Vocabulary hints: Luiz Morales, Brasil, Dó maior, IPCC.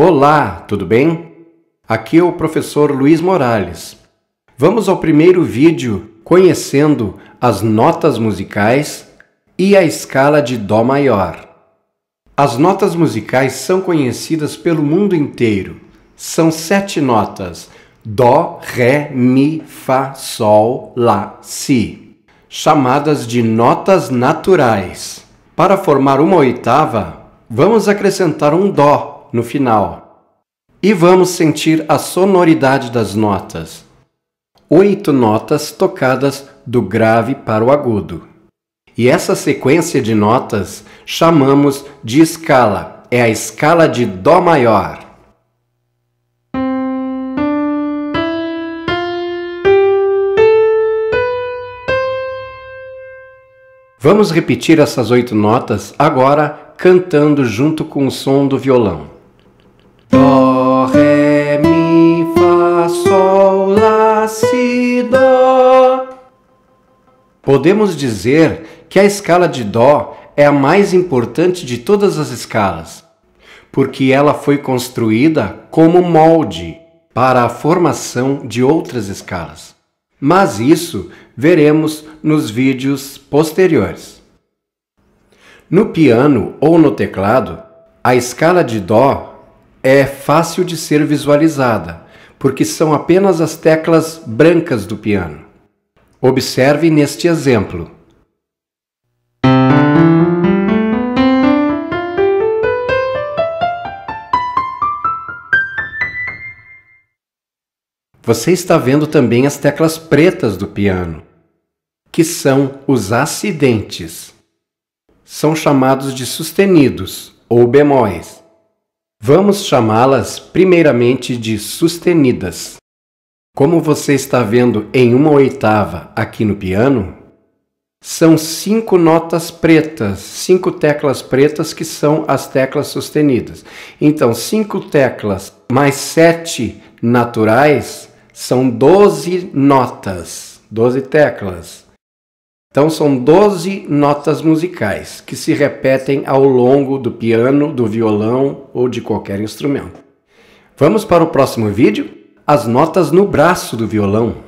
Olá, tudo bem? Aqui é o professor Luiz Morales. Vamos ao primeiro vídeo conhecendo as notas musicais e a escala de Dó maior. As notas musicais são conhecidas pelo mundo inteiro. São 7 notas: Dó, Ré, Mi, Fá, Sol, Lá, Si, chamadas de notas naturais. Para formar uma oitava, vamos acrescentar um Dó no final. E vamos sentir a sonoridade das notas. 8 notas tocadas do grave para o agudo. E essa sequência de notas chamamos de escala. É a escala de Dó maior. Vamos repetir essas 8 notas agora cantando junto com o som do violão. Dó, Ré, Mi, Fá, Sol, Lá, Si, Dó. Podemos dizer que a escala de Dó é a mais importante de todas as escalas, porque ela foi construída como molde para a formação de outras escalas. Mas isso veremos nos vídeos posteriores. No piano ou no teclado, a escala de Dó é fácil de ser visualizada, porque são apenas as teclas brancas do piano. Observe neste exemplo. Você está vendo também as teclas pretas do piano, que são os acidentes. São chamados de sustenidos ou bemóis. Vamos chamá-las primeiramente de sustenidas. Como você está vendo em uma oitava aqui no piano, são 5 notas pretas, 5 teclas pretas que são as teclas sustenidas. Então, 5 teclas mais 7 naturais são 12 notas, 12 teclas. Então, são 12 notas musicais que se repetem ao longo do piano, do violão ou de qualquer instrumento. Vamos para o próximo vídeo? As notas no braço do violão.